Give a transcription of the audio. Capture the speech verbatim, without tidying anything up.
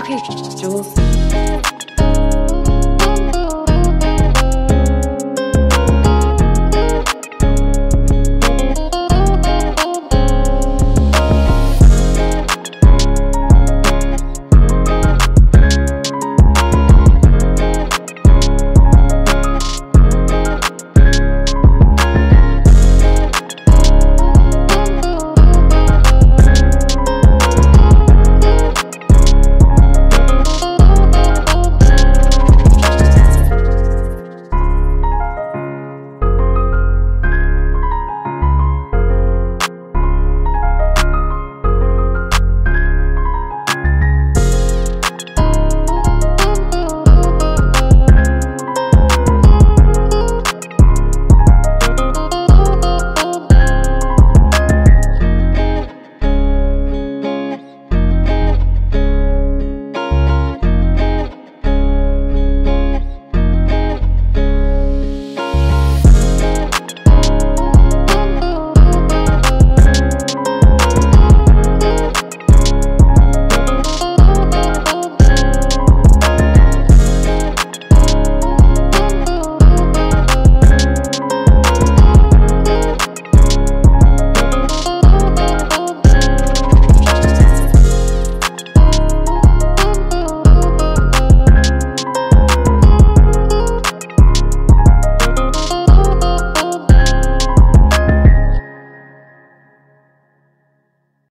Okay, Jules.